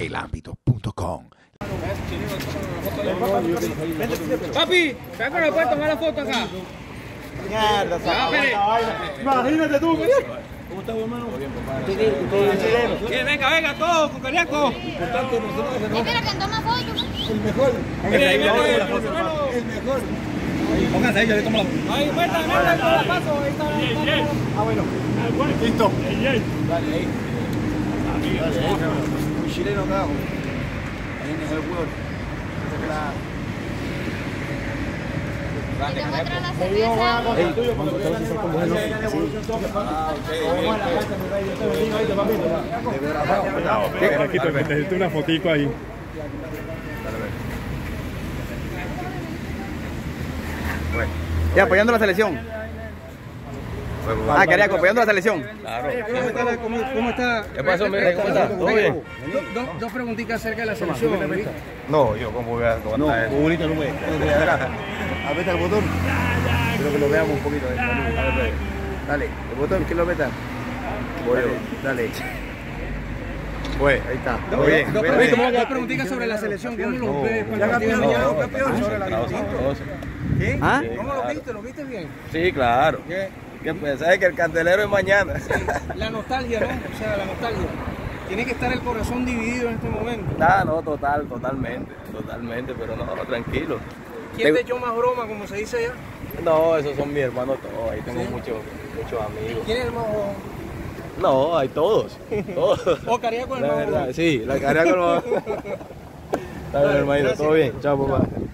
Elambito.com. Papi, ¿sabes que no puedes tomar la foto acá? Mierda, imagínate tú. ¿Cómo estás, hermano? Bien, compadre. Venga, venga, todo, con cariaco. Importante, nosotros que toma foto. El mejor. El mejor. Pónganse ahí, yo le tomo la foto. Ahí, vuelta, vuelta, la paso. Ah, bueno. Listo. Dale, ahí. Un chileno acá, güey. Ahí en el jugador. Aquí te metiste una fotico ahí. Ya, apoyando la selección. Ah, Cariaco, apoyando la selección. Claro. ¿Cómo está? ¿Qué pasó? ¿Cómo está? ¿Todo bien? Dos preguntitas acerca de la selección. No, yo como voy a levantar eso. No, bonito no puede. Apeta el botón. Creo que lo veamos un poquito. Dale, el botón, ¿quién lo apeta? Dale. Pues, ahí está. Dos preguntitas sobre la selección. ¿Cómo lo ves? Ya campeón, ya campeón. ¿Sí? ¿Cómo lo viste? ¿Lo viste bien? Sí, claro. Que pensáis que el candelero es mañana. Sí, la nostalgia, ¿no? O sea, la nostalgia. Tiene que estar el corazón dividido en este momento. Ah, no, totalmente, pero no, tranquilo. ¿Quién te echó más broma, como se dice allá? No, esos son mis hermanos todos, ahí tengo muchos amigos. ¿Quién es el más joven? No, hay todos. ¿O Cariaco el más joven? Sí, la Cariaco el más joven. Está bien, hermanito, todo bien, chao papá.